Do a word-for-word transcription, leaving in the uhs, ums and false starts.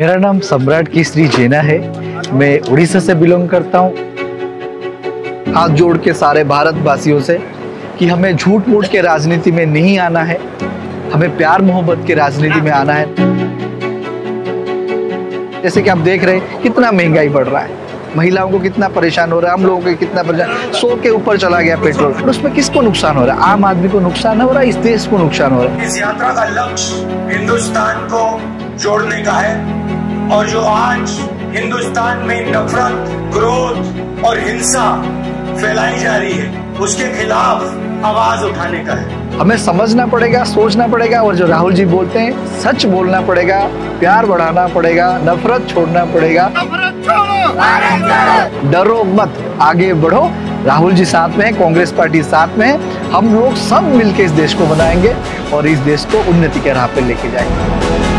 मेरा नाम सम्राट केसरी जैना है। मैं उड़ीसा से बिलोंग करता हूँ। हाथ जोड़ के सारे भारतवासियों से कि हमें झूठ मूठ के राजनीति में नहीं आना है, हमें प्यार मोहब्बत के राजनीति में आना है। जैसे कि आप देख रहे हैं कितना महंगाई बढ़ रहा है, महिलाओं को कितना परेशान हो रहा है, हम लोगों को कितना परेशान, सौ के ऊपर चला गया पेट्रोल। और उसमें किसको नुकसान हो रहा है? आम आदमी को नुकसान हो रहा है, इस देश को नुकसान हो रहा है। इस यात्रा का लक्ष्य हिंदुस्तान को जोड़ने का है, और जो आज हिंदुस्तान में नफरत, क्रोध और हिंसा फैलाई जा रही है, उसके खिलाफ आवाज उठाने का है। हमें समझना पड़ेगा, सोचना पड़ेगा, और जो राहुल जी बोलते हैं सच बोलना पड़ेगा, प्यार बढ़ाना पड़ेगा, नफरत छोड़ना पड़ेगा। नफरत छोड़ो, डरो मत, आगे बढ़ो। राहुल जी साथ में है, कांग्रेस पार्टी साथ में है, हम लोग सब मिलकर इस देश को बनाएंगे और इस देश को उन्नति के राह पर लेके जाएंगे।